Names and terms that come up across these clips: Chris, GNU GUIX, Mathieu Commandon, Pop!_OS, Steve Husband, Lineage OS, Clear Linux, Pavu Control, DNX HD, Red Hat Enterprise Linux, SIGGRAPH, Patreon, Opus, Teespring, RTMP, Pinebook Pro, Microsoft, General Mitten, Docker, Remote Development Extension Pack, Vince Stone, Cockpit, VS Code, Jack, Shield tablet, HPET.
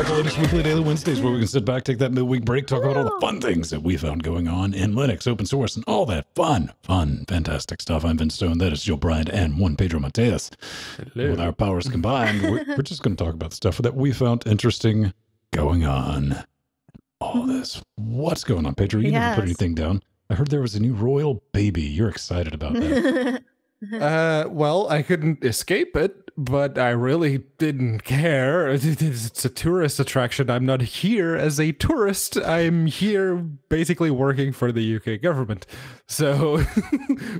back to Linux Weekly Daily Wednesdays, where we can sit back, take that midweek break, talk about all the fun things that we found going on in Linux, open source, and all that fun, fantastic stuff. I'm Vince Stone. That is Joe Bryant and one Pedro Mateus. Hello. With our powers combined, we're just going to talk about stuff that we found interesting going on. All this. What's going on, Pedro? You never put anything down. I heard there was a new royal baby. You're excited about that. Well, I couldn't escape it, but I really didn't care. It's a tourist attraction. I'm not here as a tourist. I'm here basically working for the UK government. So,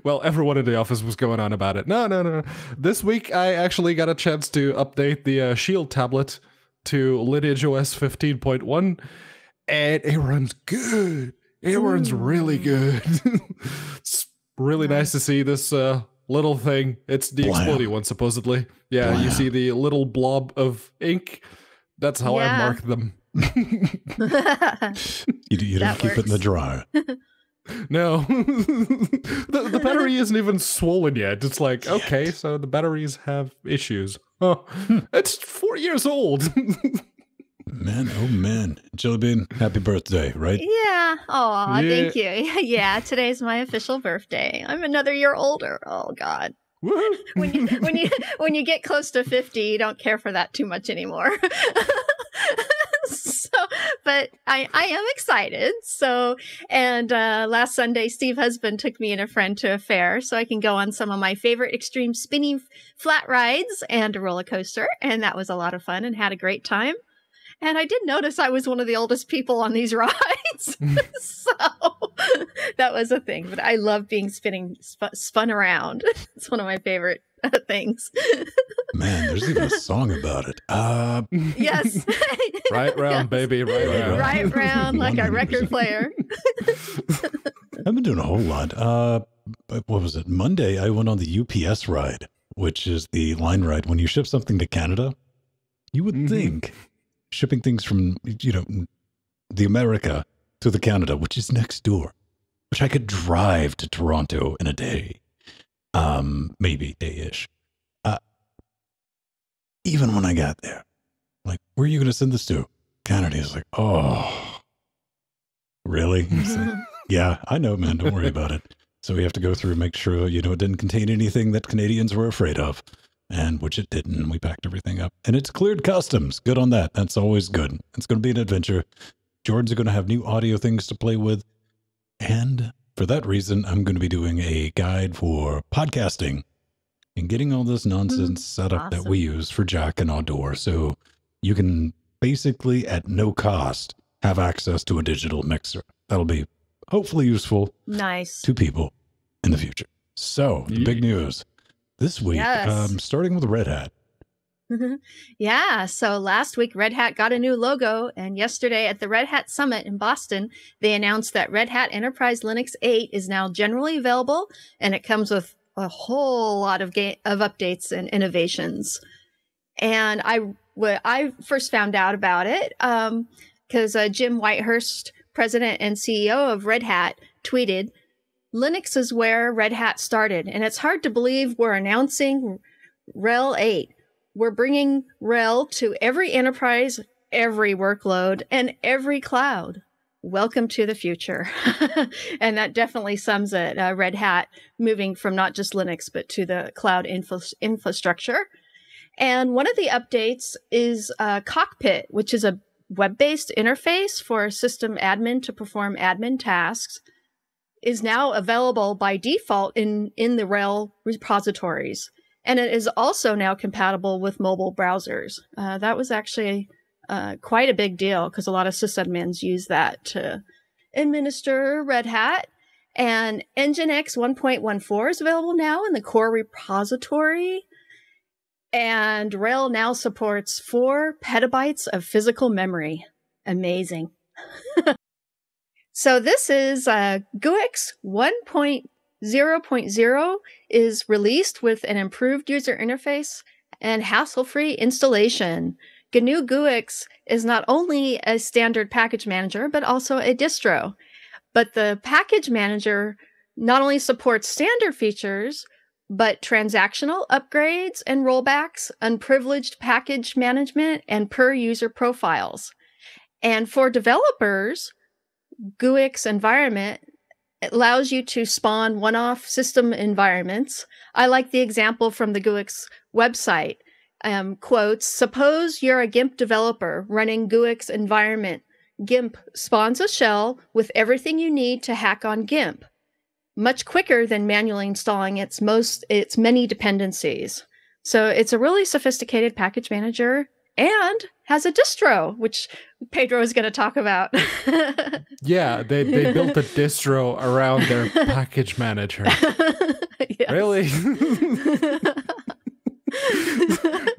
well, everyone in the office was going on about it. No. This week, I actually got a chance to update the Shield tablet to Lineage OS 15.1, and it runs good. It runs really good. It's really nice to see this little thing. It's the explodey one, supposedly. Yeah, you see the little blob of ink. That's how I mark them. you don't keep it in the drawer. No. the battery isn't even swollen yet. It's like, okay, so the batteries have issues. Oh, it's 4 years old. Man, oh man. Jelly Bean, happy birthday, right? Yeah. Oh, thank you. Yeah, today's my official birthday. I'm another year older. Oh God. When you get close to 50, you don't care for that too much anymore. So, but I am excited. So, and last Sunday, Steve Husband took me and a friend to a fair so I can go on some of my favorite extreme spinning flat rides and a roller coaster. And that was a lot of fun and had a great time. And I did notice I was one of the oldest people on these rides. So that was a thing. But I love being spun around. It's one of my favorite things. Man, there's even a song about it. Yes. Right round, baby, right round. Right round, like a record player. I've been doing a whole lot. What was it? Monday, I went on the UPS ride, which is the line ride. When you ship something to Canada, you would think shipping things from, you know, the America to the Canada, which is next door, which I could drive to Toronto in a day, maybe day-ish. Even when I got there, like, where are you going to send this to? Canada is like, oh, really? Like, yeah, I know, man. Don't worry about it. So we have to go through and make sure, you know, it didn't contain anything that Canadians were afraid of. And which it didn't. We packed everything up. And it's cleared customs. Good on that. That's always good. It's going to be an adventure. Jordan's going to have new audio things to play with. And for that reason, I'm going to be doing a guide for podcasting and getting all this nonsense set up that we use for Jack and Outdoor. So you can basically, at no cost, have access to a digital mixer. That'll be hopefully useful to people in the future. So, the big news. This week, starting with Red Hat. Yeah, so last week, Red Hat got a new logo, and yesterday at the Red Hat Summit in Boston, they announced that Red Hat Enterprise Linux 8 is now generally available, and it comes with a whole lot of updates and innovations. And I first found out about it because Jim Whitehurst, president and CEO of Red Hat, tweeted, "Linux is where Red Hat started, and it's hard to believe we're announcing RHEL 8. We're bringing RHEL to every enterprise, every workload, and every cloud. Welcome to the future." And that definitely sums it. Red Hat moving from not just Linux, but to the cloud infrastructure. And one of the updates is Cockpit, which is a web-based interface for system admin to perform admin tasks, is now available by default in the RHEL repositories. And it is also now compatible with mobile browsers. That was actually quite a big deal because a lot of sysadmins use that to administer Red Hat. And Nginx 1.14 is available now in the core repository. And RHEL now supports 4 petabytes of physical memory. Amazing. So this is GUIX 1.0.0 is released with an improved user interface and hassle-free installation. GNU GUIX is not only a standard package manager, but also a distro. But the package manager not only supports standard features, but transactional upgrades and rollbacks, unprivileged package management, and per-user profiles. And for developers, GUIX environment allows you to spawn one-off system environments. I like the example from the GUIX website. Quotes, suppose you're a GIMP developer running GUIX environment. GIMP spawns a shell with everything you need to hack on GIMP, much quicker than manually installing its many dependencies. So it's a really sophisticated package manager and has a distro, which Pedro is going to talk about. Yeah, they built a distro around their package manager. Yes. Really?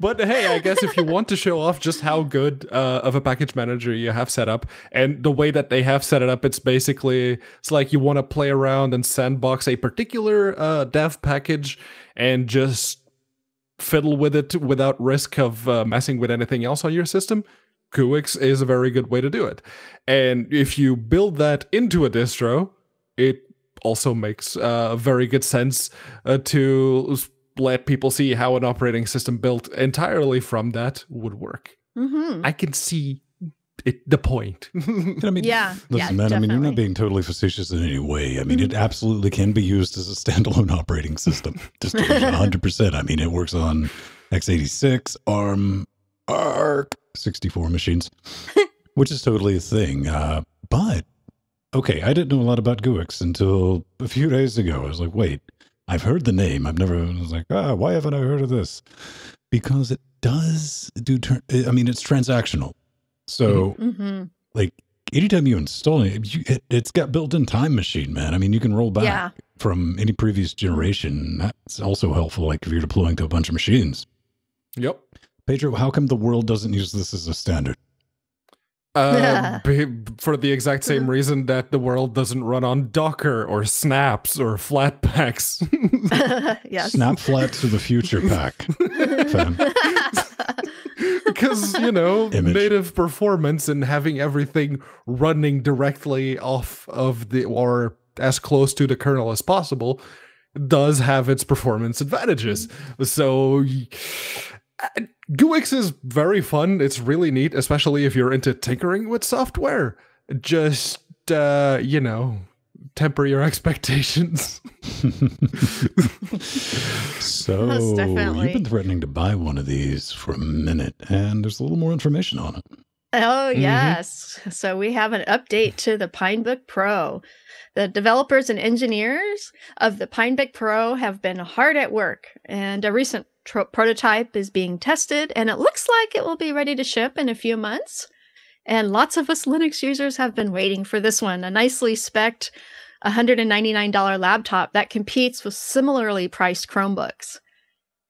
But hey, I guess if you want to show off just how good of a package manager you have set up, and the way that they have set it up, it's basically, it's like you want to play around and sandbox a particular dev package and just fiddle with it without risk of messing with anything else on your system. GUIX is a very good way to do it. And if you build that into a distro, it also makes very good sense to let people see how an operating system built entirely from that would work. Mm-hmm. I can see it, the point. I mean, yeah. Listen, man, definitely. I mean, you're not being totally facetious in any way. I mean, it absolutely can be used as a standalone operating system. Just 100%. I mean, it works on x86, ARM, ARC64 machines, which is totally a thing. But, okay, I didn't know a lot about GUIX until a few days ago. I was like, wait. I've heard the name. I've never, I was like, ah, why haven't I heard of this? Because it does do, I mean, it's transactional. So, like, anytime you install it, it's got built-in time machine, man. I mean, you can roll back from any previous generation. That's also helpful, like, if you're deploying to a bunch of machines. Yep. Pedro, how come the world doesn't use this as a standard? For the exact same reason that the world doesn't run on Docker or snaps or flatpaks. Yes. Snap flat to the future pack. Because, you know, native performance and having everything running directly off of the, or as close to the kernel as possible, does have its performance advantages. So GUIX is very fun. It's really neat, especially if you're into tinkering with software. Just, you know, temper your expectations. So, you've been threatening to buy one of these for a minute, and there's a little more information on it. Oh, yes. So we have an update to the Pinebook Pro. The developers and engineers of the Pinebook Pro have been hard at work, and a recent prototype is being tested, and it looks like it will be ready to ship in a few months. And lots of us Linux users have been waiting for this one, a nicely spec'd $199 laptop that competes with similarly priced Chromebooks.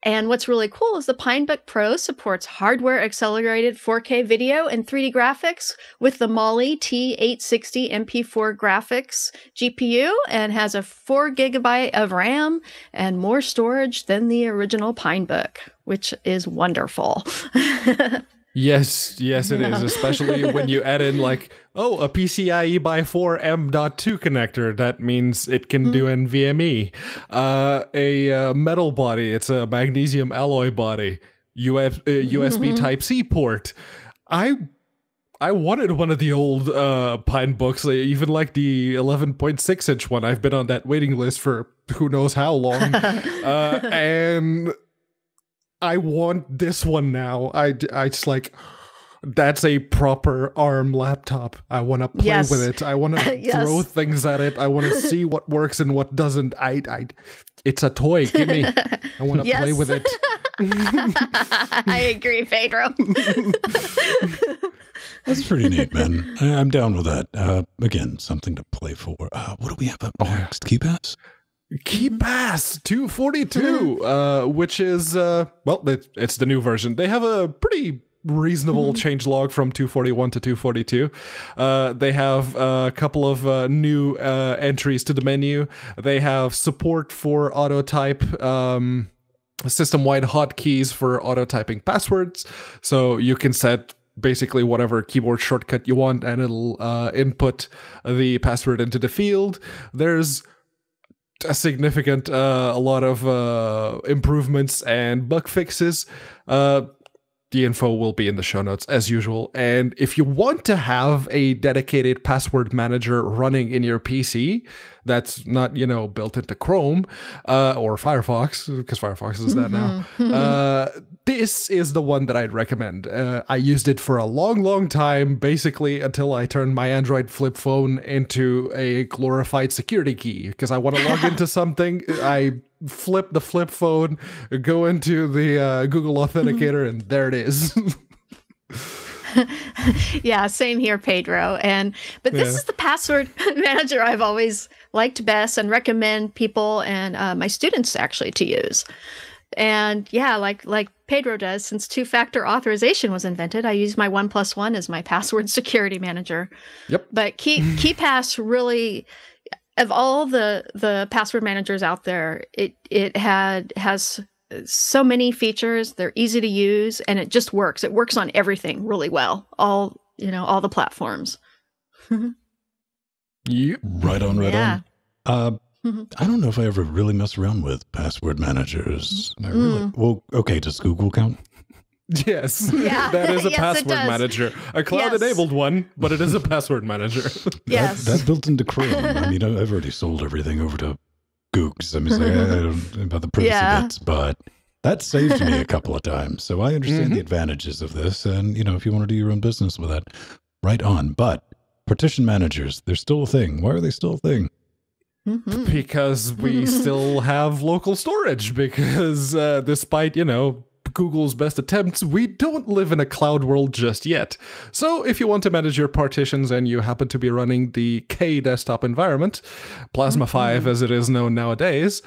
And what's really cool is the Pinebook Pro supports hardware-accelerated 4K video and 3D graphics with the Mali T860 MP4 graphics GPU, and has a 4GB of RAM and more storage than the original Pinebook, which is wonderful. Yes, yes, it is, especially when you add in, like, oh, a PCIe by 4 M.2 connector. That means it can do NVMe. A metal body. It's a magnesium alloy body. USB Type-C port. I wanted one of the old Pinebooks, even like the 11.6-inch one. I've been on that waiting list for who knows how long. And I want this one now. I just like, that's a proper ARM laptop. I want to play with it. I want to throw things at it. I want to see what works and what doesn't. It's a toy. Give me. I want to play with it. I agree, Pedro. That's pretty neat, man. I'm down with that. Again, something to play for. What do we have up next? KeePass? KeePass 242, which is, well, it's the new version. They have a pretty reasonable changelog from 241 to 242. They have a couple of new entries to the menu. They have support for auto-type, system-wide hotkeys for auto-typing passwords. So you can set basically whatever keyboard shortcut you want, and it'll input the password into the field. There's a significant, a lot of improvements and bug fixes. The info will be in the show notes as usual. And if you want to have a dedicated password manager running in your PC, that's not, you know, built into Chrome or Firefox, because Firefox is that now. This is the one that I'd recommend. I used it for a long, long time, basically until I turned my Android flip phone into a glorified security key, because I want to log into something. I flip the flip phone, go into the Google Authenticator, and there it is. Yeah, same here, Pedro. But this is the password manager I've always liked best and recommend people and my students actually to use. And yeah, like Pedro does, since two-factor authorization was invented, I use my 1+1 as my password security manager. Yep. But KeePass really, of all the password managers out there, it has so many features. They're easy to use, and it just works. It works on everything really well. All the platforms. Yep. Right on. I don't know if I ever really messed around with password managers. I really, well, okay, does Google count? Yes, yeah. That is a password manager. A cloud-enabled one, but it is a password manager. Yes. That's built into Chrome. I mean, I've already sold everything over to Googs. I mean, I don't know about the privacy bits, but that saved me a couple of times. So I understand the advantages of this. And, you know, if you want to do your own business with it, right on. But partition managers, they're still a thing. Why are they still a thing? Because we still have local storage, because despite, you know, Google's best attempts, we don't live in a cloud world just yet. So if you want to manage your partitions and you happen to be running the K desktop environment, Plasma 5 as it is known nowadays,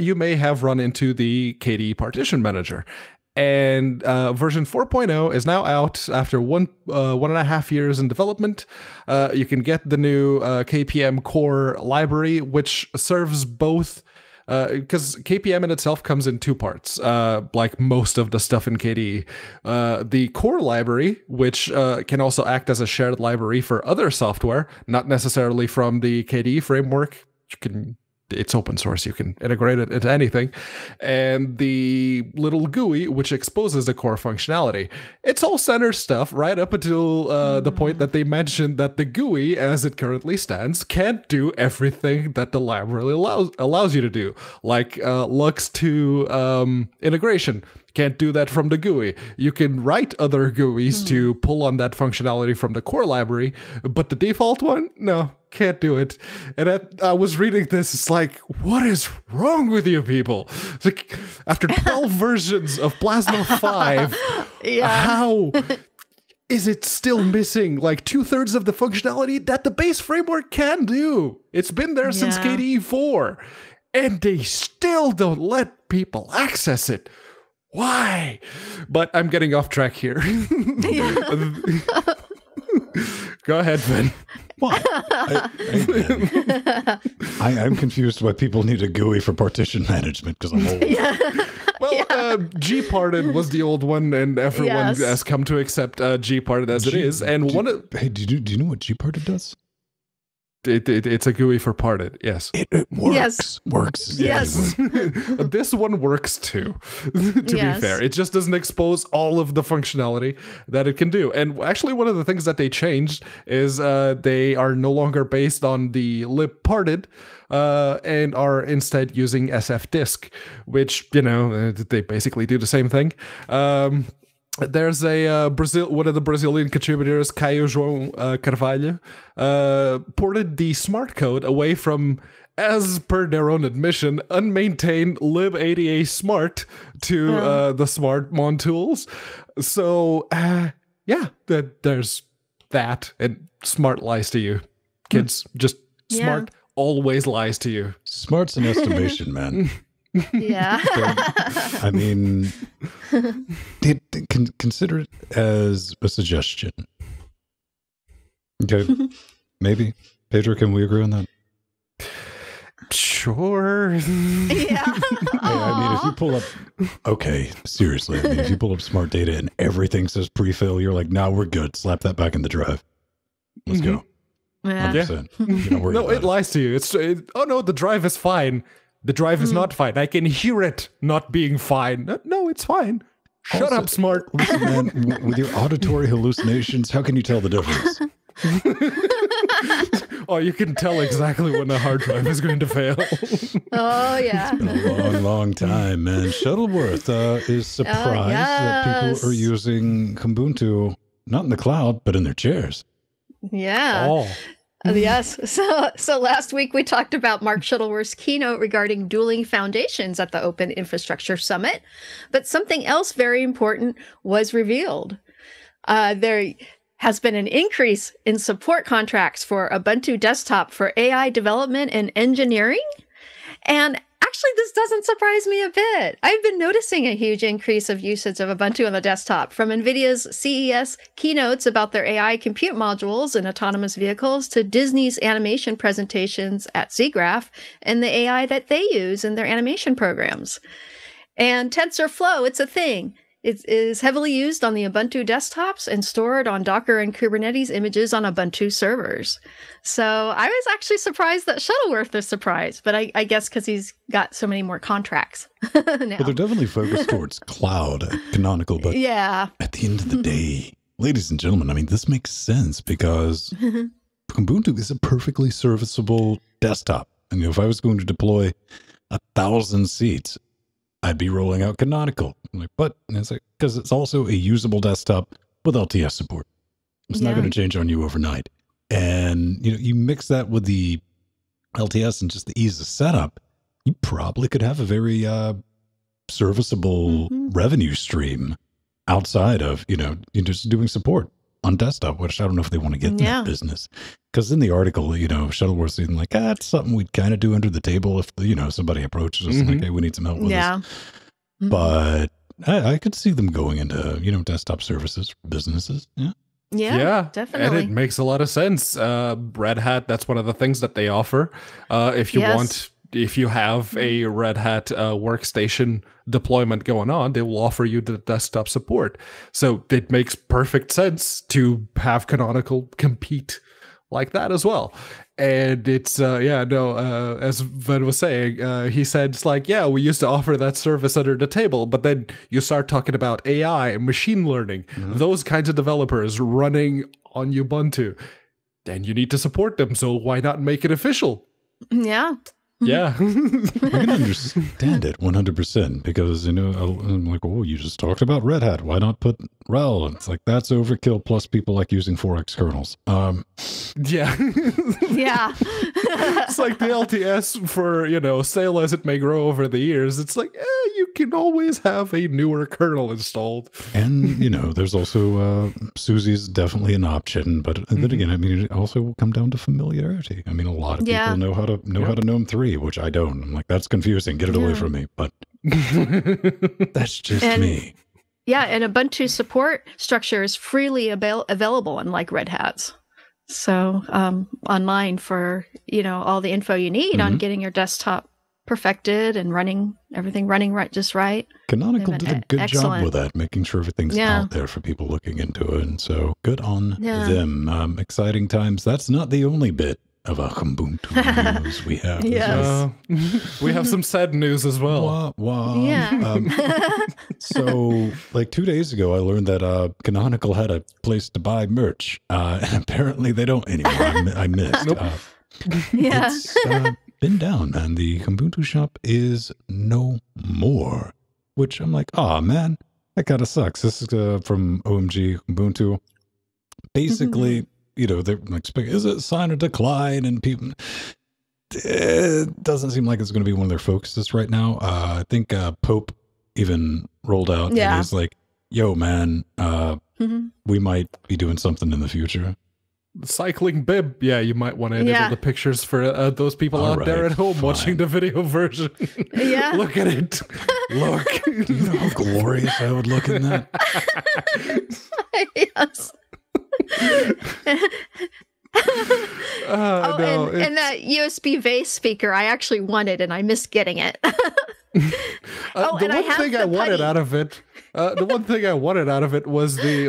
you may have run into the KDE partition manager. And version 4.0 is now out after one and a half years in development. You can get the new KPM core library, which serves both, because KPM in itself comes in two parts, like most of the stuff in KDE. The core library, which can also act as a shared library for other software, not necessarily from the KDE framework. You can... It's open source. You can integrate it into anything. And the little GUI, which exposes the core functionality. It's all center stuff right up until the point that they mentioned that the GUI, as it currently stands, can't do everything that the library allows you to do. Like Lux2 integration. Can't do that from the GUI. You can write other GUIs to pull on that functionality from the core library, but the default one, no, can't do it. And I was reading this, it's like, what is wrong with you people? It's like, after 12 versions of Plasma 5, how is it still missing like 2/3 of the functionality that the base framework can do? It's been there since KDE 4, and they still don't let people access it. Why? But I'm getting off track here. Go ahead, Vin. What? I'm confused why people need a GUI for partition management, because I'm old. Well, G-parted was the old one, and everyone has come to accept G-parted as it is. And do you know what G-parted does? It's a GUI for parted, yes. It works. Yes. This one works too, to be fair. It just doesn't expose all of the functionality that it can do. And actually, one of the things that they changed is they are no longer based on the lib parted and are instead using SF disk, which, you know, they basically do the same thing. There's a one of the Brazilian contributors, Caio João Carvalho, ported the smart code away from, as per their own admission, unmaintained libada smart to the smart mon tools. So yeah, there's that, and smart lies to you, kids. Just smart always lies to you. Smart's an estimation, man. Yeah. So, I mean, consider it as a suggestion. Okay. Maybe. Pedro, can we agree on that? Sure. Yeah. I mean, if you pull up, okay, seriously, I mean, if you pull up smart data and everything says pre-fill, you're like, nah, we're good. Slap that back in the drive. Let's go. Yeah. You know, no, it lies to you. Oh no, the drive is fine. The drive is not fine. I can hear it not being fine. No, it's fine. Shut up, smart. Listen, man, with your auditory hallucinations, how can you tell the difference? Oh, you can tell exactly when the hard drive is going to fail. Oh, yeah. It's been a long, long time, man. Shuttleworth is surprised that people are using Kubuntu, not in the cloud, but in their chairs. Yeah. Oh. Yes. So last week we talked about Mark Shuttleworth's keynote regarding dueling foundations at the Open Infrastructure Summit, but something else very important was revealed. There has been an increase in support contracts for Ubuntu Desktop for AI development and engineering. And actually, this doesn't surprise me a bit. I've been noticing a huge increase of usage of Ubuntu on the desktop, from NVIDIA's CES keynotes about their AI compute modules and autonomous vehicles to Disney's animation presentations at SIGGRAPH and the AI that they use in their animation programs. And TensorFlow, it's a thing. It is heavily used on the Ubuntu desktops and stored on Docker and Kubernetes images on Ubuntu servers. So I was actually surprised that Shuttleworth is surprised, but I guess because he's got so many more contracts now. But they're definitely focused towards cloud, Canonical, but yeah. At the end of the day, ladies and gentlemen, I mean, this makes sense because Ubuntu is a perfectly serviceable desktop. And if I was going to deploy 1,000 seats, I'd be rolling out Canonical. I'm like, but it's like, because it's also a usable desktop with LTS support. It's not going to change on you overnight. And you know, you mix that with the LTS and just the ease of setup, you probably could have a very serviceable revenue stream outside of, you just doing support on desktop, which I don't know if they want to get in that business. Because in the article, Shuttleworth seemed like, it's something we'd kind of do under the table if, somebody approaches us like, hey, we need some help with this. But I could see them going into, desktop services for businesses. Yeah. Yeah, definitely. And it makes a lot of sense. Red Hat, that's one of the things that they offer. If you want, if you have a Red Hat workstation deployment going on, they will offer you the desktop support. So it makes perfect sense to have Canonical compete like that as well. And it's, as Ven was saying, he said, it's like, yeah, we used to offer that service under the table, but then you start talking about AI and machine learning, those kinds of developers running on Ubuntu, then you need to support them. So why not make it official? Yeah. Yeah. I can understand it 100% because, I'm like, oh, you just talked about Red Hat. Why not put RHEL? And it's like, that's overkill. Plus people like using 4X kernels. Yeah. Yeah. It's like the LTS for, sale as it may grow over the years. It's like, you can always have a newer kernel installed. And, there's also, SUSE's definitely an option. But then again, I mean, it also will come down to familiarity. I mean, a lot of people know how to GNOME 3. Which I don't. I'm like, that's confusing. Get it away from me. But that's just me. Yeah, and Ubuntu support structure is freely available, unlike Red Hat's. So online for all the info you need on getting your desktop perfected and running just right. Canonical did a good job with that, making sure everything's out there for people looking into it. And so good on them. Exciting times. That's not the only bit of our Kubuntu news we have. We have some sad news as well. Wah, wah. Yeah. So like 2 days ago, I learned that Canonical had a place to buy merch. And apparently they don't anymore. I missed. Nope. It's been down and the Kubuntu shop is no more, which I'm like, oh man, that kind of sucks. This is from OMG Kubuntu. Basically, they're expecting, is it a sign of decline? And people, it doesn't seem like it's going to be one of their focuses right now. I think Pope even rolled out and he's like, yo, man, we might be doing something in the future. The cycling bib. Yeah, you might want to enable the pictures for those people out there at home watching the video version. Yeah. Look at it. Look. Do you know how glorious I would look in that? Yes. And that USB vase speaker I actually wanted and I missed getting it. The one thing I wanted out of it The one thing I wanted out of it was the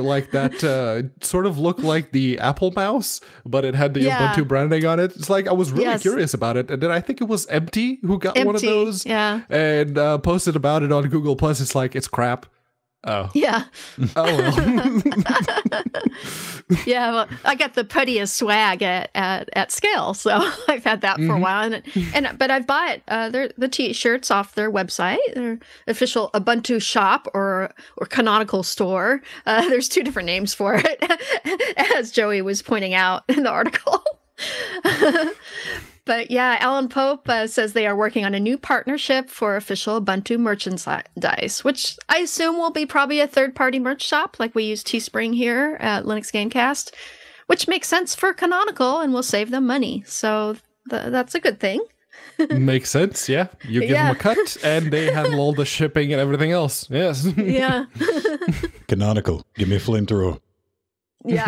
sort of looked like the Apple mouse, but it had the Ubuntu branding on it. It's like I was really curious about it, and then I think it was Empty who got one of those, and posted about it on Google Plus. It's like, it's crap. Oh. Yeah. Oh, well. Yeah, well, I got the prettiest swag at scale, so I've had that for a while. But I've bought the T-shirts off their website, their official Ubuntu shop or Canonical store. There's two different names for it, as Joey was pointing out in the article. But yeah, Alan Pope says they are working on a new partnership for official Ubuntu merchandise, which I assume will be probably a third-party merch shop like we use Teespring here at Linux Gamecast, which makes sense for Canonical and will save them money. So that's a good thing. Makes sense, yeah. You give them a cut and they handle all the shipping and everything else. Yes. Yeah. Canonical, give me a flamethrower. Yeah.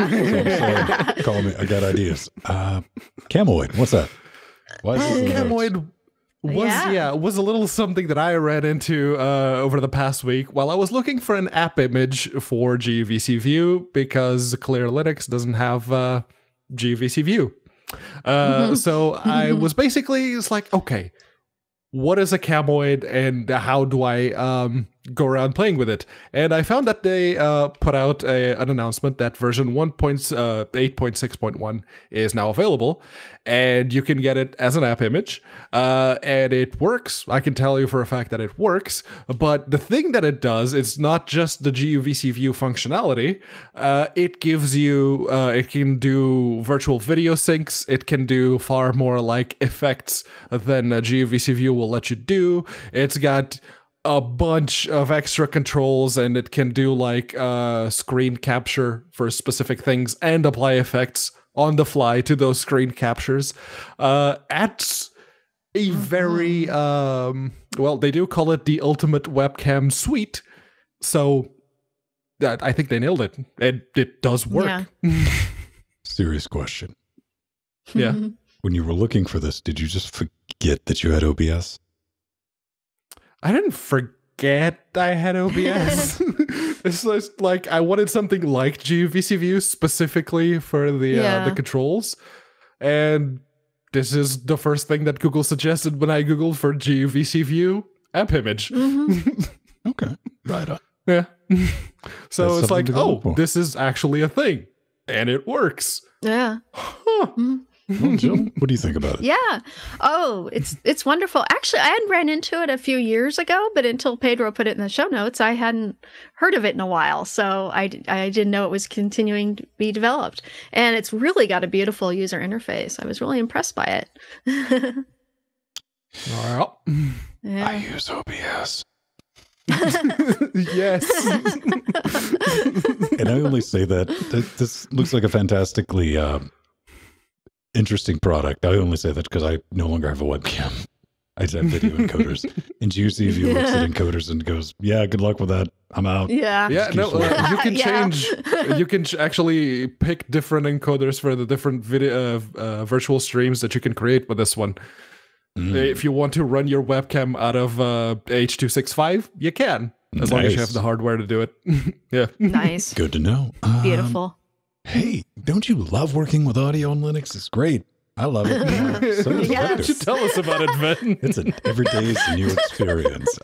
So call me, I got ideas. Camoid, what's that? Camoid was was a little something that I ran into over the past week while I was looking for an app image for GUVCView, because Clear Linux doesn't have GUVCView. So I was basically okay, what is a Camoid and how do I go around playing with it? And I found that they put out an announcement that version 1.8.6.1 is now available, and you can get it as an app image, and it works. I can tell you for a fact that it works, but the thing that it does, it's not just the GUVCView functionality. It gives you, it can do virtual video syncs. It can do far more effects than GUVCView will let you do. It's got a bunch of extra controls, and it can do screen capture for specific things and apply effects on the fly to those screen captures. At a very, well, they do call it the ultimate webcam suite. So that, I think they nailed it. It does work. Yeah. Serious question. Yeah. When you were looking for this, did you just forget that you had OBS? I didn't forget I had OBS. It's just I wanted something like GUVCView specifically for the controls. And this is the first thing that Google suggested when I Googled for GUVCView app image. Okay. Right on. Yeah. So that's this is actually a thing. And it works. Yeah. Huh. Well, Jim, what do you think about it? Yeah. Oh, it's wonderful. Actually, I hadn't ran into it a few years ago, but until Pedro put it in the show notes, I hadn't heard of it in a while. So I didn't know it was continuing to be developed. And it's really got a beautiful user interface. I was really impressed by it. Well, yeah. I use OBS. Yes. And I only say that this looks like a fantastically... interesting product. I only say that because I no longer have a webcam. I just have video encoders. And GUVCView looks at encoders and goes, "Yeah, good luck with that. I'm out." Yeah, you can change. You can actually pick different encoders for the different video virtual streams that you can create with this one. If you want to run your webcam out of H.265, you can, as long as you have the hardware to do it. Yeah, nice. Good to know. Beautiful. Hey, don't you love working with audio on Linux? It's great. I love it. So why don't you tell us about it, Vin? It's an everyday's new experience.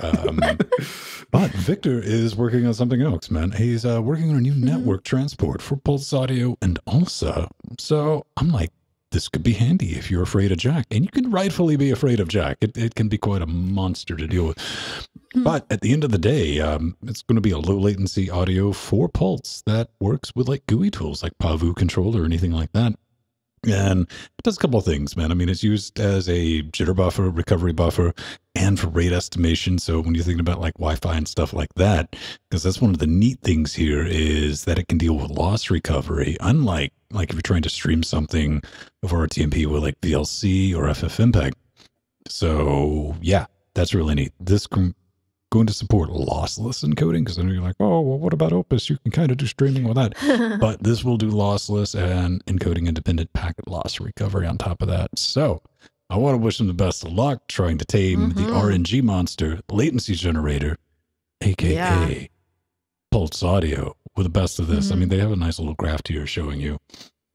But Victor is working on something else, man. He's working on a new network transport for PulseAudio and also. So I'm like, this could be handy if you're afraid of Jack. And you can rightfully be afraid of Jack. It can be quite a monster to deal with. But at the end of the day, it's going to be a low latency audio for Pulse that works with GUI tools like Pavu Control or anything like that. And it does a couple of things, man. I mean, it's used as a jitter buffer, recovery buffer, and for rate estimation. So when you're thinking about Wi-Fi and stuff like that, because that's one of the neat things here is that it can deal with loss recovery. Unlike if you're trying to stream something over RTMP with VLC or FFmpeg. So yeah, that's really neat. This can going to support lossless encoding, because I know you're oh, well, what about Opus? You can kind of do streaming with that. But this will do lossless and encoding independent packet loss recovery on top of that. So I want to wish them the best of luck trying to tame the RNG monster, latency generator, a.k.a. PulseAudio were the best of this. Mm-hmm. I mean, they have a nice little graph here showing you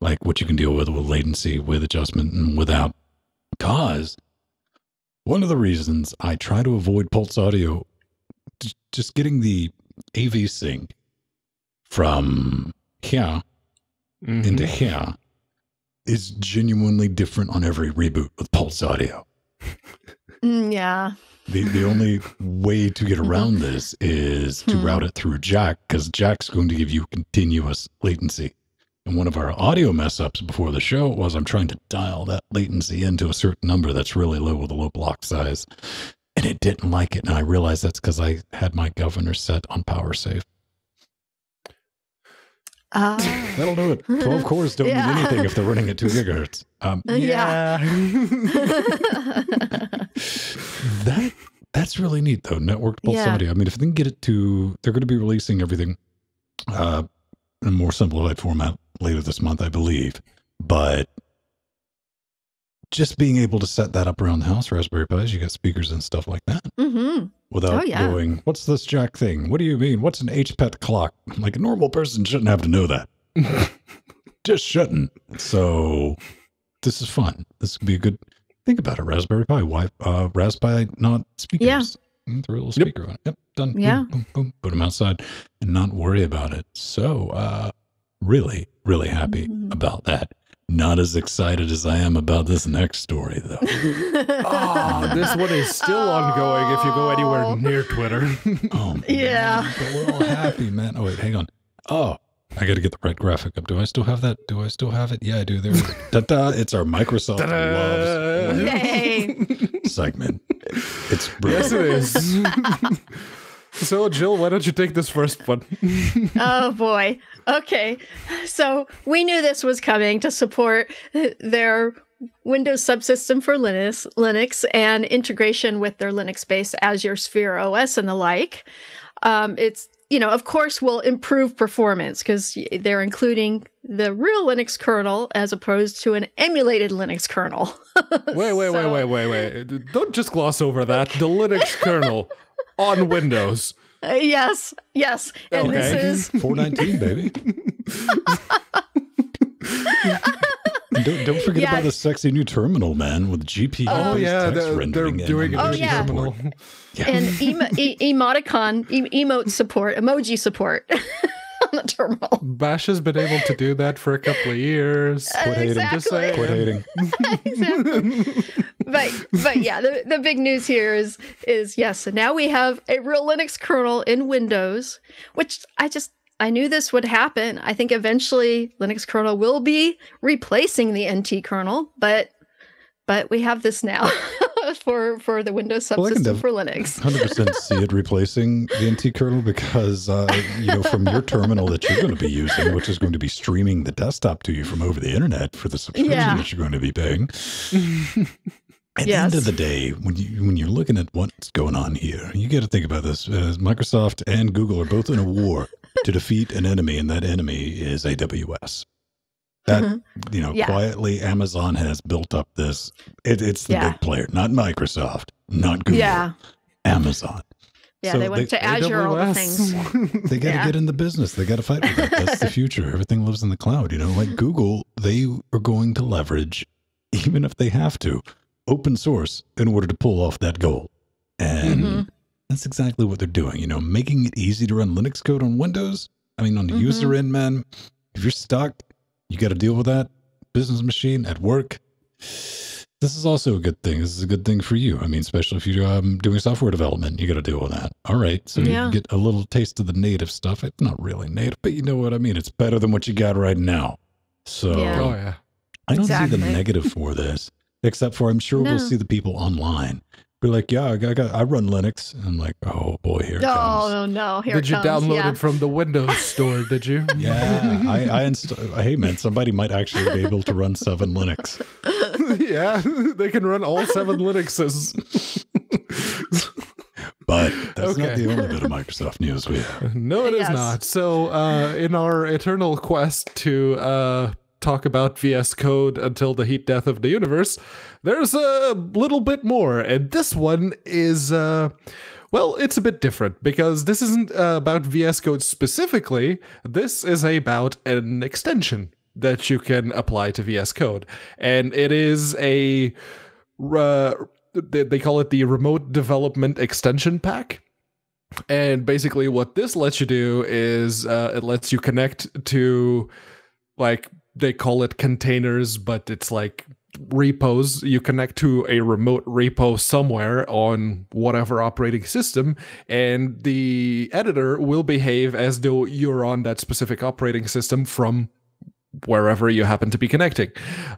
like what you can deal with latency, with adjustment, and without. Because one of the reasons I try to avoid PulseAudio, just getting the AV sync from here mm-hmm. into here is genuinely different on every reboot with PulseAudio. Yeah. The only way to get around this is to route it through Jack, because Jack's going to give you continuous latency. And one of our audio mess-ups before the show was I'm trying to dial that latency into a certain number that's really low with a low block size, and it didn't like it. And I realized that's because I had my governor set on power save. That'll do it. 12 cores don't mean anything if they're running at 2 gigahertz. That's really neat though. Networked PulseAudio. I mean, if they can get it to, they're going to be releasing everything in a more simplified format later this month, I believe. But just being able to set that up around the house, Raspberry Pis, you got speakers and stuff like that. Mm-hmm. Without going, what's this Jack thing? What do you mean? What's an HPET clock? Like a normal person shouldn't have to know that. Just shouldn't. So this is fun. This could be a good, think about it, Raspberry Pi. Why, Raspberry not speakers. Yeah. Throw a little speaker on it. Yep, done. Yeah. Boom, boom, boom. Put them outside and not worry about it. So really, really happy about that. Not as excited as I am about this next story, though. This one is still ongoing if you go anywhere near Twitter. But we're all happy, man. Oh, wait, hang on. Oh, I got to get the right graphic up. Do I still have that? Do I still have it? Yeah, I do. There we go. Ta-da. It's our Microsoft Loves segment. It's brilliant. Yes, it is. So, Jill, why don't you take this first one? Oh, boy. Okay. So, we knew this was coming to support their Windows Subsystem for Linux and integration with their Linux-based Azure Sphere OS and the like. It's, you know, of course, will improve performance because they're including the real Linux kernel as opposed to an emulated Linux kernel. Wait. Don't just gloss over that. The Linux kernel. On Windows. Yes. And this is 419, baby. Don't forget about the sexy new terminal, man, with GPU. Oh yeah, they're doing a new terminal. Yeah. And emoji support on the terminal. Bash has been able to do that for a couple of years. Quit hating. Exactly. But yeah, the big news here is yes, now we have a real Linux kernel in Windows, which I knew this would happen. I think eventually Linux kernel will be replacing the NT kernel, but we have this now for the Windows Subsystem for Linux. 100% see it replacing the NT kernel because you know, from your terminal that you're going to be using, which is going to be streaming the desktop to you from over the internet for the subscription that you're going to be paying. At the end of the day, when you're looking at what's going on here, you got to think about this. Microsoft and Google are both in a war to defeat an enemy, and that enemy is AWS. That you know, quietly Amazon has built up this. It's the big player, not Microsoft, not Google, Amazon. Yeah, so they went to Azure, AWS, all the things. They got to get in the business. They got to fight with that. That's the future. Everything lives in the cloud. You know, like Google, they are going to leverage, even if they have to, open source in order to pull off that goal. And that's exactly what they're doing, you know, making it easy to run Linux code on Windows. I mean, on the user end, man, if you're stuck, you got to deal with that business machine at work. This is also a good thing. This is a good thing for you. I mean, especially if you're doing software development, you got to deal with that. All right. So you get a little taste of the native stuff. It's not really native, but you know what I mean? It's better than what you got right now. So I don't see the negative for this. Except for I'm sure we'll see the people online be like, yeah, I run Linux. And I'm like, oh boy, here it comes. Oh no, here it comes. Did you download it from the Windows store, did you? Yeah, hey man, somebody might actually be able to run 7 Linux. Yeah, they can run all 7 Linuxes. But that's not the only bit of Microsoft news we have. No, it is not. So in our eternal quest to... talk about VS Code until the heat death of the universe, there's a little bit more, and this one is Well, it's a bit different because this isn't about VS Code specifically. This is about an extension that you can apply to VS Code. And it is a, they call it the Remote Development Extension Pack. And basically what this lets you do is it lets you connect to, like, they call it containers, but it's like repos. You connect to a remote repo somewhere on whatever operating system, and the editor will behave as though you're on that specific operating system from wherever you happen to be connecting.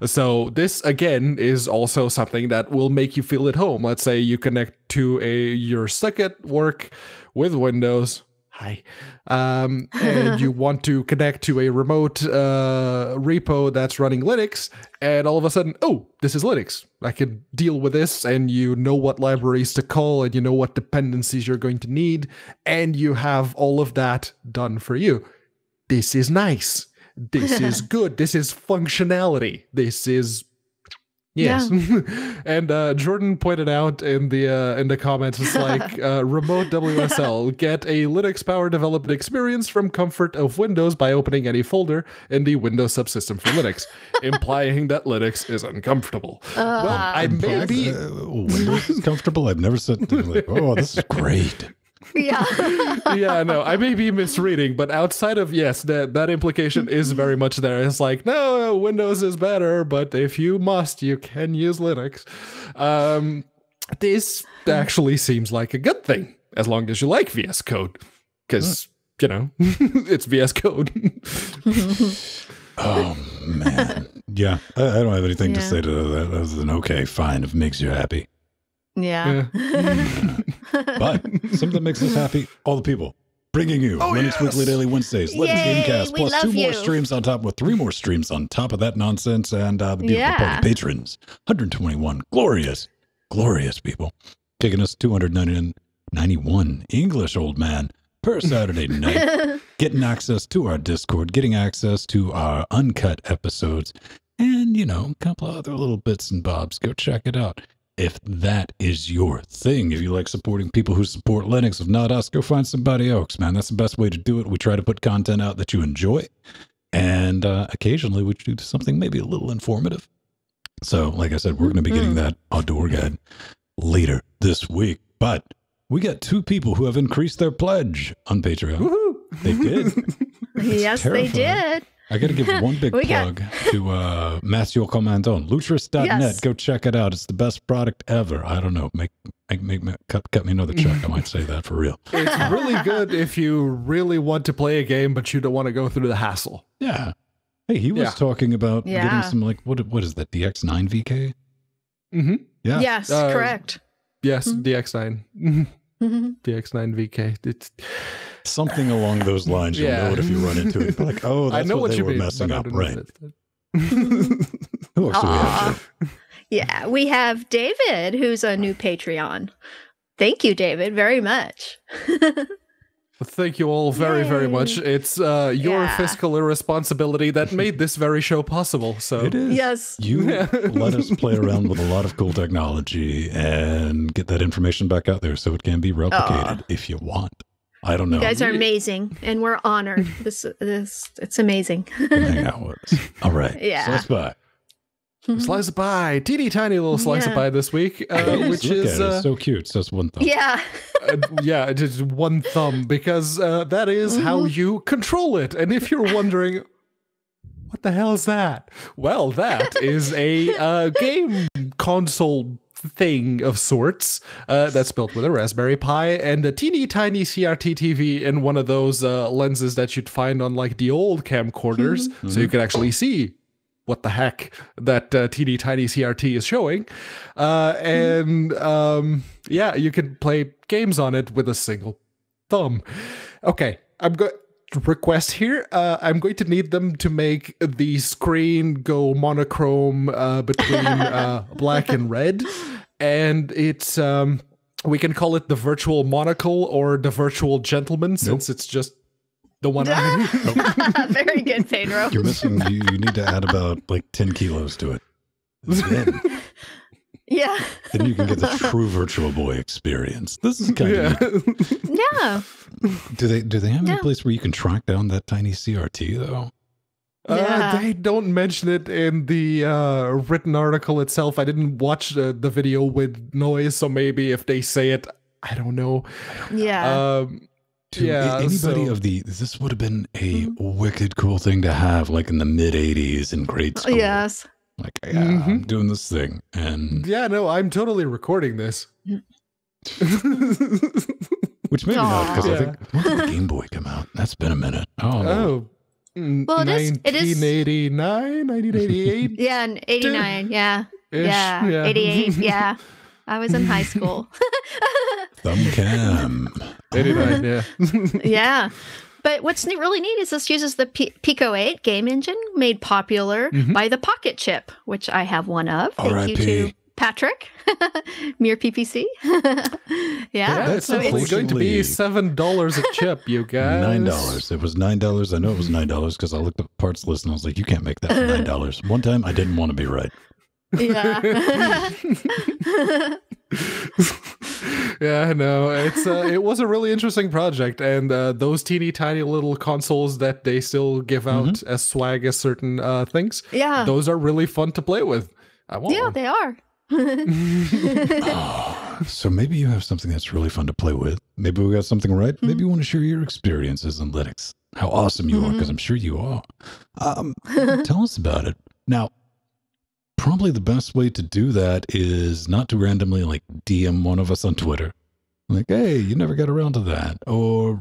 So this, again, is also something that will make you feel at home. Let's say you connect to your stuck at work with Windows. Hi. And you want to connect to a remote repo that's running Linux, and all of a sudden, oh, this is Linux. I can deal with this, and you know what libraries to call, and you know what dependencies you're going to need, and you have all of that done for you. This is nice. This is good. This is functionality. This is... Yes, yeah. And Jordan pointed out in the comments, it's like remote WSL. Get a Linux power development experience from comfort of Windows by opening any folder in the Windows Subsystem for Linux, implying that Linux is uncomfortable. Well, I may be Windows is comfortable. I've never said like, oh, this is great. Yeah. Yeah, no, I may be misreading, but outside of, yes, that implication is very much there. It's like, no, Windows is better, but if you must, you can use Linux. This actually seems like a good thing, as long as you like VS Code, because, you know, it's VS Code. Oh, man. Yeah, I don't have anything to say to that other than, okay, fine, if it makes you happy. Yeah. But something that makes us happy, all the people bringing you Linux Weekly Daily Wednesdays, Linux Gamecast, plus two more streams on top, with three more streams on top of that nonsense, and the beautiful patrons, 121 glorious, glorious people, taking us 291 English old man per Saturday night, getting access to our Discord, getting access to our uncut episodes, and, you know, a couple of other little bits and bobs. Go check it out. If that is your thing, if you like supporting people who support Linux, if not us, go find somebody else, man. That's the best way to do it. We try to put content out that you enjoy. And occasionally we do something maybe a little informative. So, like I said, we're going to be getting that outdoor guide later this week. But we got two people who have increased their pledge on Patreon. Woo-hoo. They did. Yes, terrifying. They did. I got to give one big plug to Mathieu Commandon, Lutris.net. Yes. Go check it out. It's the best product ever. I don't know. Cut me another check. I might say that for real. It's really good if you really want to play a game, but you don't want to go through the hassle. Yeah. Hey, he was talking about getting some, like, what is that, DX9 VK? Mm-hmm. Yeah. Yes, correct. Yes, DX9. Mm-hmm. DX9 VK. It's... something along those lines. You'll know it if you run into it. Like, oh, that's what they were messing up, right? Who else do we have? Yeah, we have David, who's a new Patreon. Thank you, David, very much. Thank you all very, very much. It's your fiscal irresponsibility that made this very show possible. So it is. Yes. You let us play around with a lot of cool technology and get that information back out there so it can be replicated if you want. I don't know. You guys are amazing, and we're honored. It's amazing. Hang out with us. All right. Yeah. Slice pie. Slice of pie. Teeny tiny little slice of pie this week, which is so cute. So it's one thumb. Yeah. Yeah, just one thumb, because that is how you control it. And if you're wondering, what the hell is that? Well, that is a game console thing of sorts that's built with a Raspberry Pi and a teeny tiny CRT TV and one of those lenses that you'd find on like the old camcorders, so you can actually see what the heck that teeny tiny CRT is showing. And yeah, you can play games on it with a single thumb. Okay, I'm going to request here. I'm going to need them to make the screen go monochrome between black and red. And it's, we can call it the virtual monocle or the virtual gentleman, since it's just the one. Very good, Pedro. You're missing, you need to add about like 10 kilos to it. Yeah. And you can get the true Virtual Boy experience. This is kind of neat. Yeah. Do they have any place where you can track down that tiny CRT though? They don't mention it in the written article itself. I didn't watch the video with noise, so maybe if they say it, I don't know. Yeah. This would have been a wicked cool thing to have, like in the mid '80s in grade school. Yes. Like, yeah, I'm doing this thing, and I'm totally recording this. Which maybe not, because I think when did the Game Boy come out? That's been a minute. Well, it is 1989, 1988. Yeah, and 89. Yeah, 88. Yeah, I was in high school. Thumbcam. 89. Yeah. Yeah. But what's really neat is this uses the Pico 8 game engine made popular by the Pocket Chip, which I have one of. Thank you to Patrick, Mere PPC. It's going to be $7 a chip, you guys. $9. It was $9. I know it was $9 because I looked at the parts list and I was like, you can't make that for $9. One time I didn't want to be right. Yeah. Yeah, no, it's it was a really interesting project, and those teeny tiny little consoles that they still give out as swag as certain things, those are really fun to play with. I want one. They are. So maybe you have something that's really fun to play with. Maybe we got something right. Maybe you want to share your experiences in Linux, how awesome you are, because I'm sure you are. Tell us about it. Now, probably the best way to do that is not to randomly like DM one of us on Twitter. Like, hey, you never got around to that. Or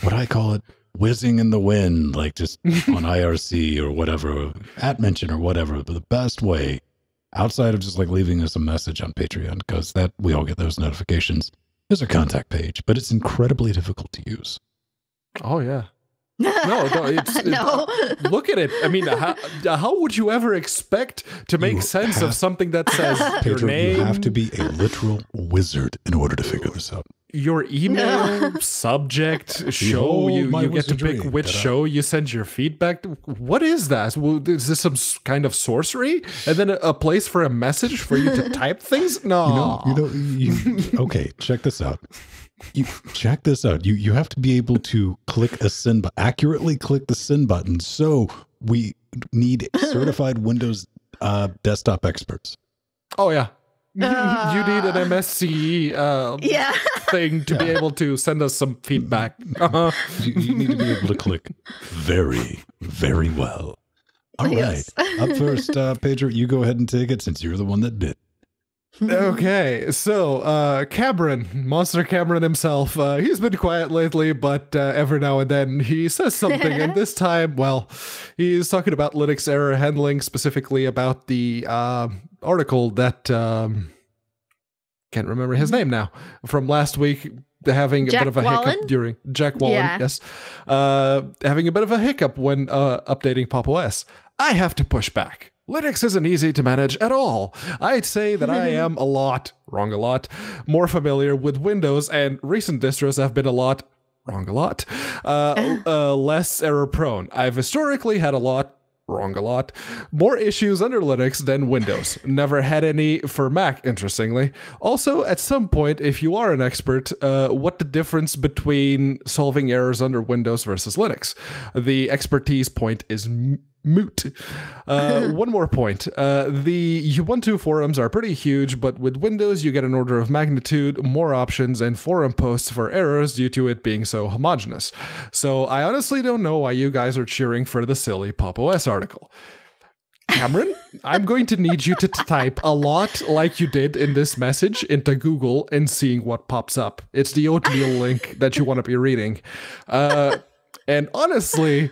what I call it, whizzing in the wind, like just on IRC or whatever, at mention or whatever. But the best way, outside of just like leaving us a message on Patreon, because that we all get those notifications, is our contact page. But it's incredibly difficult to use. Oh, yeah. No, it's look at it. I mean, how would you ever expect to make sense of something that says Pedro, your name? You have to be a literal wizard in order to figure this out. Your email, subject, show, you get to pick which show you send your feedback to. What is that? Is this some kind of sorcery? And then a place for a message for you to type things? No. Okay, check this out. You have to be able to click a send button, accurately click the send button. So we need certified Windows desktop experts. Oh, yeah. You need an MSCE thing to be able to send us some feedback. You need to be able to click very, very well. All right. Up first, Pedro, you go ahead and take it since you're the one that bit. Okay, so Cameron, Monster Cameron himself, he's been quiet lately, but every now and then he says something, and this time, well, he's talking about Linux error handling, specifically about the article that, can't remember his name now, from last week, having Jack a bit of a hiccup during, Jack Wallen, yes, having a bit of a hiccup when updating Pop! OS. I have to push back. Linux isn't easy to manage at all. I'd say that I am more familiar with Windows, and recent distros have been less error prone. I've historically had more issues under Linux than Windows. Never had any for Mac, interestingly. Also, at some point, if you are an expert, what the difference between solving errors under Windows versus Linux? The expertise point is moot. One more point. The Ubuntu forums are pretty huge, but with Windows, you get an order of magnitude, more options, and forum posts for errors due to it being so homogenous. So I honestly don't know why you guys are cheering for the silly Pop! OS article. Cameron, I'm going to need you to type a lot like you did in this message into Google and seeing what pops up. It's the oatmeal link that you want to be reading. And honestly,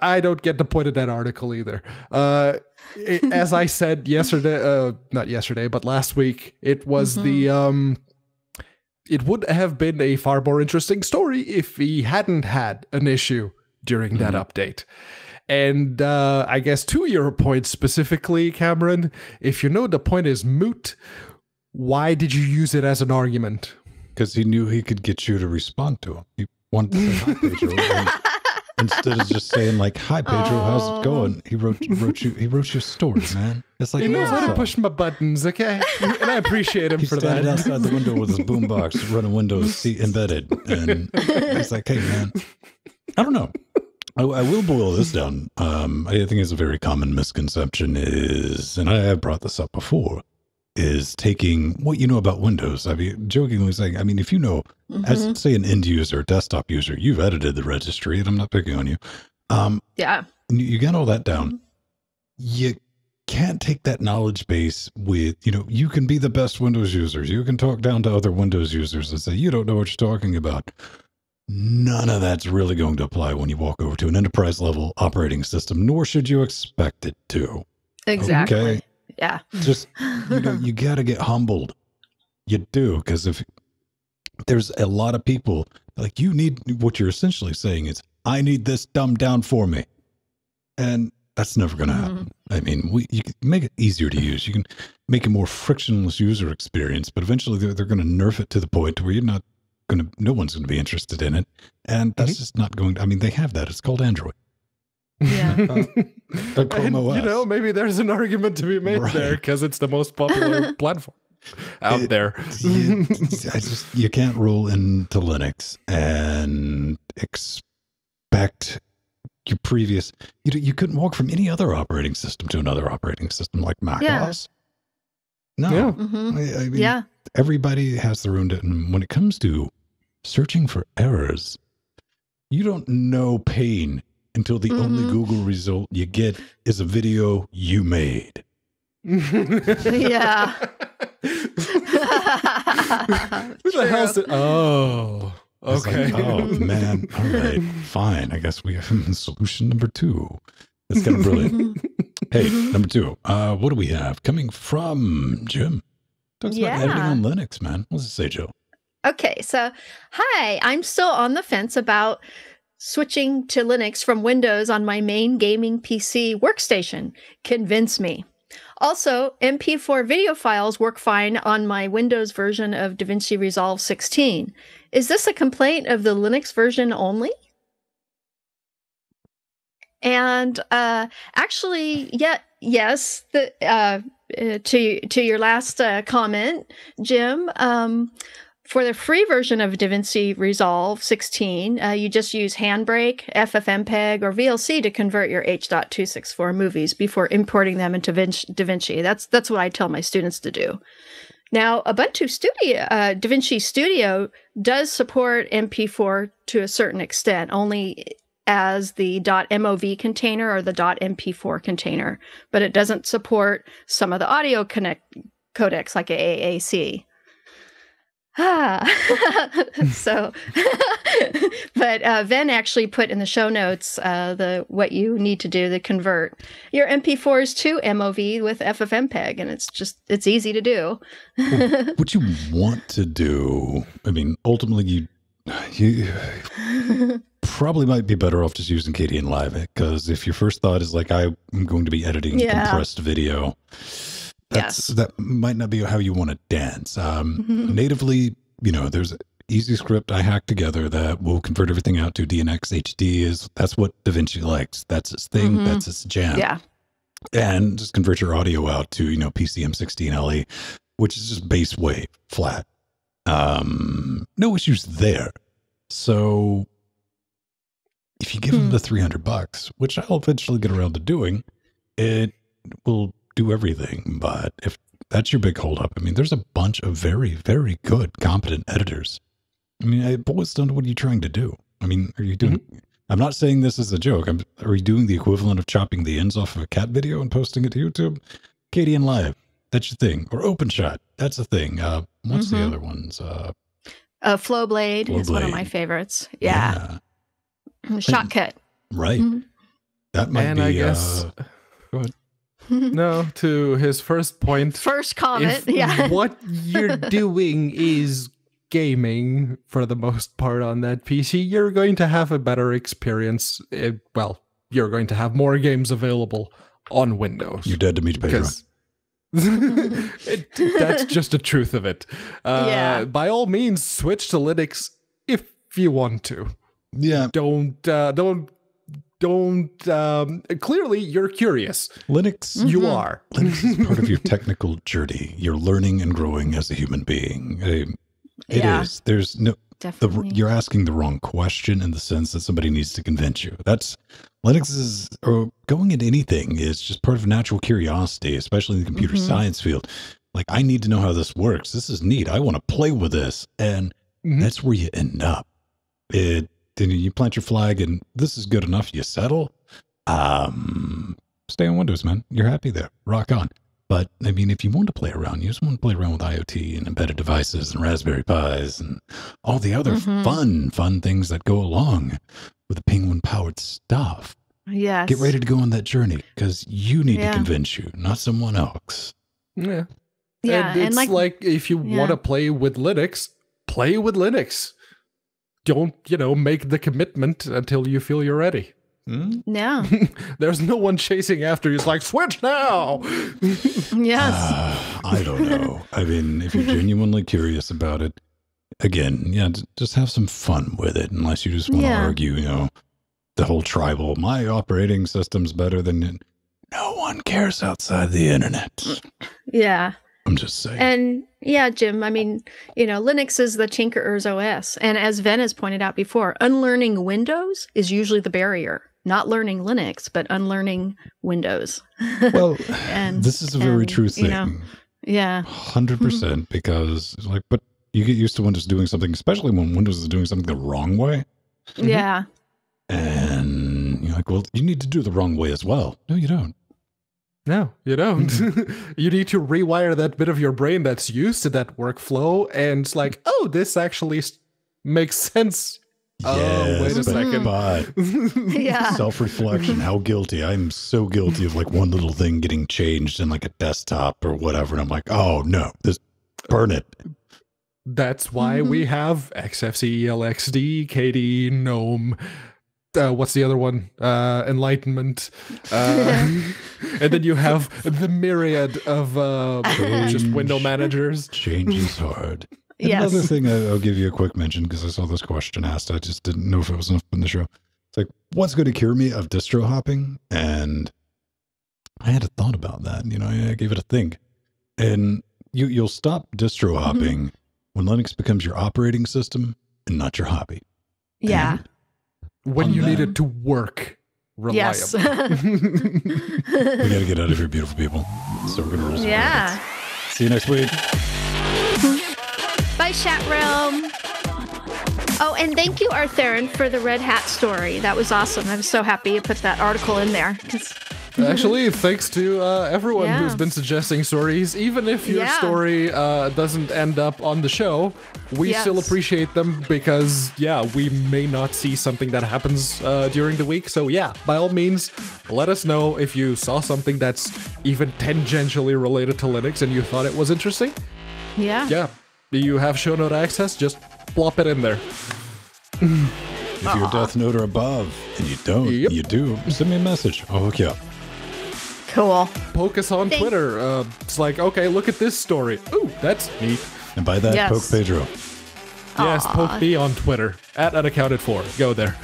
I don't get the point of that article either. As I said last week, it was it would have been a far more interesting story if he hadn't had an issue during that update. And I guess to your point specifically, Cameron, if you know the point is moot, why did you use it as an argument? Because he knew he could get you to respond to him. He wanted to say, instead of just saying like, "Hi Pedro, how's it going?" He wrote your story, man. It's like, he knows how to push my buttons, okay? And I appreciate him for that. He's standing outside the window with his boombox, running Windows C embedded, and he's like, "Hey, man, I don't know." I will boil this down. I think it's a very common misconception is, and I have brought this up before, is taking what you know about Windows. I mean, jokingly saying, I mean, if you know, as say an end user, desktop user, you've edited the registry, and I'm not picking on you. Yeah. You got all that down. You can't take that knowledge base with, you know, you can be the best Windows users. You can talk down to other Windows users and say, you don't know what you're talking about. None of that's really going to apply when you walk over to an enterprise level operating system, nor should you expect it to. Exactly. Okay? Yeah. Just, you know, you got to get humbled. You do, because if there's a lot of people, like, you need, what you're essentially saying is, I need this dumbed down for me. And that's never going to happen. I mean, you can make it easier to use. You can make a more frictionless user experience, but eventually they're going to nerf it to the point where you're not going to, no one's going to be interested in it. And that's just not going to, I mean, they have that. It's called Android. Yeah. And, you know, maybe there's an argument to be made there, because it's the most popular platform out there. You can't roll into Linux and expect your previous, you couldn't walk from any other operating system to another operating system like Mac OS. No. Yeah. I mean, everybody has their own, and when it comes to searching for errors, you don't know pain until the only Google result you get is a video you made. Who the hell's it? Oh, okay. Like, oh, man. All right. Fine. I guess we have solution number two. That's kind of brilliant. Hey, number two. What do we have coming from Jim? Talks about editing on Linux, man. What does it say, Joe? Okay. So, hi. I'm still on the fence about switching to Linux from Windows on my main gaming PC workstation. Convince me. Also, MP4 video files work fine on my Windows version of DaVinci Resolve 16. Is this a complaint of the Linux version only? And actually, yes, the, to your last comment, Jim, for the free version of DaVinci Resolve 16, you just use Handbrake, FFmpeg, or VLC to convert your H.264 movies before importing them into DaVinci. That's what I tell my students to do. Now, Ubuntu Studio, DaVinci Studio does support MP4 to a certain extent, only as the .mov container or the .mp4 container, but it doesn't support some of the audio codecs like AAC. So, but Ven actually put in the show notes what you need to do to convert your MP4s to MOV with FFmpeg, and it's easy to do. Well, what you want to do, I mean, ultimately, you probably might be better off just using KDN Live, because if your first thought is like, I'm going to be editing compressed video. That might not be how you want to dance. Natively, you know, there's an easy script I hacked together that will convert everything out to DNX HD. That's what DaVinci likes. That's its thing. That's its jam. Yeah. And just convert your audio out to, you know, PCM16LE, which is just bass wave, flat. No issues there. So if you give them the $300, which I'll eventually get around to doing, it will do everything. But if that's your big holdup, I mean, there's a bunch of very, very good, competent editors. I mean, it boils down to, what are you trying to do? I mean, are you doing, I'm not saying this is a joke. Are you doing the equivalent of chopping the ends off of a cat video and posting it to YouTube? KDN Live, that's your thing. Or OpenShot, that's a thing. What's the other ones? Flowblade is one of my favorites. Yeah. Shotcut. Right. That might be, I guess. Go ahead. No, to his first point. First comment, what you're doing is gaming for the most part on that PC, you're going to have a better experience. Well, you're going to have more games available on Windows. You're dead to me, Patreon. That's just the truth of it. By all means, switch to Linux if you want to. Yeah. Don't don't, clearly you're curious. Linux. Mm-hmm. You are. Linux is part of your technical journey. You're learning and growing as a human being. It is. There's no, definitely. You're asking the wrong question in the sense that somebody needs to convince you. That's Linux is, or going into anything is just part of natural curiosity, especially in the computer science field. Like, I need to know how this works. This is neat. I want to play with this. And that's where you end up. Then you plant your flag and this is good enough. You settle, stay on Windows, man. You're happy there. Rock on. But I mean, if you want to play around, you just want to play around with IoT and embedded devices and Raspberry Pis and all the other fun things that go along with the penguin powered stuff. Yes. Get ready to go on that journey because you need to convince you, not someone else. Yeah. Yeah. And it's like if you want to play with Linux, play with Linux. Don't, you know, make the commitment until you feel you're ready. Hmm? No. There's no one chasing after you. It's like, switch now! Yes. I don't know. I mean, if you're genuinely curious about it, again, yeah, just have some fun with it, unless you just want to argue, you know, the whole tribal, my operating system's better than... No one cares outside the internet. Yeah. I'm just saying. And yeah, Jim, I mean, you know, Linux is the tinkerer's OS. And as Ven has pointed out before, unlearning Windows is usually the barrier. Not learning Linux, but unlearning Windows. Well, and, this is a very true thing. You know, yeah. 100% because, like, but you get used to Windows doing something, especially when Windows is doing something the wrong way. Yeah. And you're like, well, you need to do the wrong way as well. No, you don't. No, you don't. You need to rewire that bit of your brain that's used to that workflow and it's like, oh, this actually makes sense. Yes, oh, wait a second. But yeah. Self-reflection, how guilty. I'm so guilty of like one little thing getting changed in like a desktop or whatever. And I'm like, oh, no, this, burn it. That's why we have XFCE, LXD, KDE, GNOME. What's the other one? Enlightenment. And then you have the myriad of just window managers. Change is hard. Yes. Another thing I'll give you a quick mention because I saw this question asked. I just didn't know if it was enough in the show. It's like, what's going to cure me of distro hopping? And I had a thought about that. You know, I gave it a think. And you'll stop distro hopping when Linux becomes your operating system and not your hobby. Yeah. And when you need it to work reliably. Yes. We gotta get out of here, beautiful people. So we're gonna roll. Yeah. See you next week. Bye, chat realm. Oh, and thank you, Artherin, for the Red Hat story. That was awesome. I'm so happy you put that article in there. Actually, thanks to everyone who's been suggesting stories. Even if your story doesn't end up on the show, we still appreciate them because, yeah, we may not see something that happens during the week. So, yeah, by all means, let us know if you saw something that's even tangentially related to Linux and you thought it was interesting. Yeah. Yeah. Do you have show note access? Just plop it in there. If you're Death Note or above and you don't, you do, send me a message. I'll hook you up. Cool. Poke us on Twitter. It's like, okay, look at this story. Ooh, that's neat. And by that, poke Pedro. Yes, poke me on Twitter. At unaccounted for. Go there.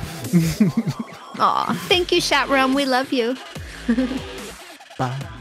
Aw, thank you, chat room. We love you. Bye.